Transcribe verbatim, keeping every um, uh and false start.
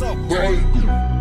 What's up, boy?